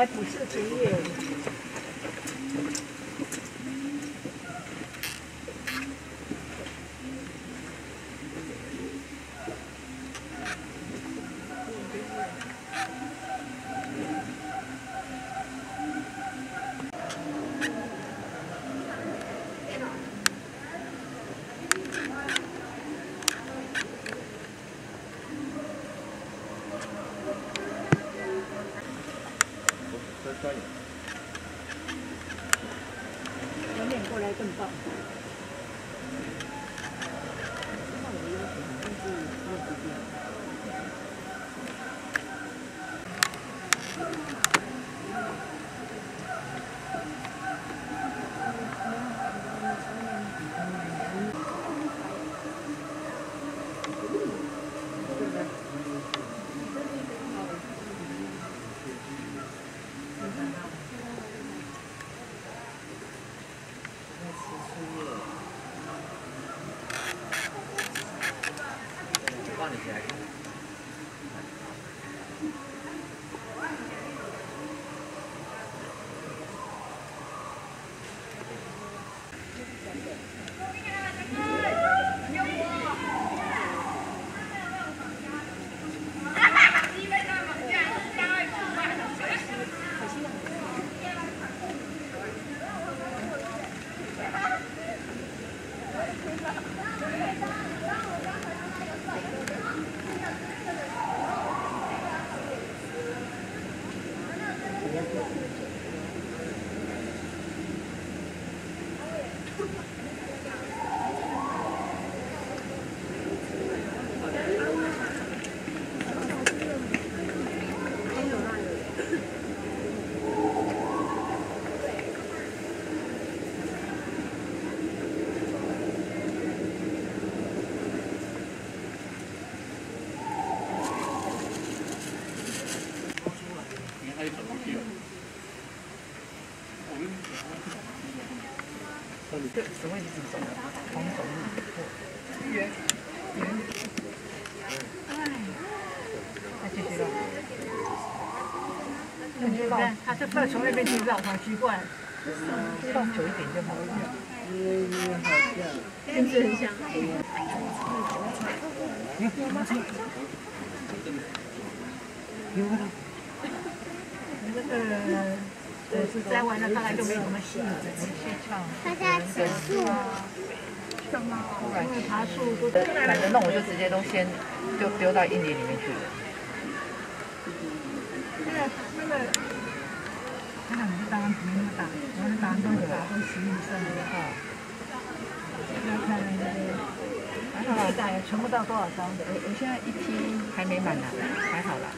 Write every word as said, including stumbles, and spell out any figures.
还不是职业。转脸过来更棒。这什么意思？防守力不错。圆圆。哎，他继续绕。你看，他是不是从那边去绕？好奇怪。放久一点就好了。跟这很像。嗯，马上。有没有？那个。 对，是摘完了，大概就没什么戏，戏唱。大家吃素啊？什么？因为爬树都。反正那我就直接都先就丢到印尼里面去了。那个那个，那个你当然不用打，我们打多久啊？都十以上了哈。要看那个，一打也存不到多少张。我我现在一批还没满呢，还好啦。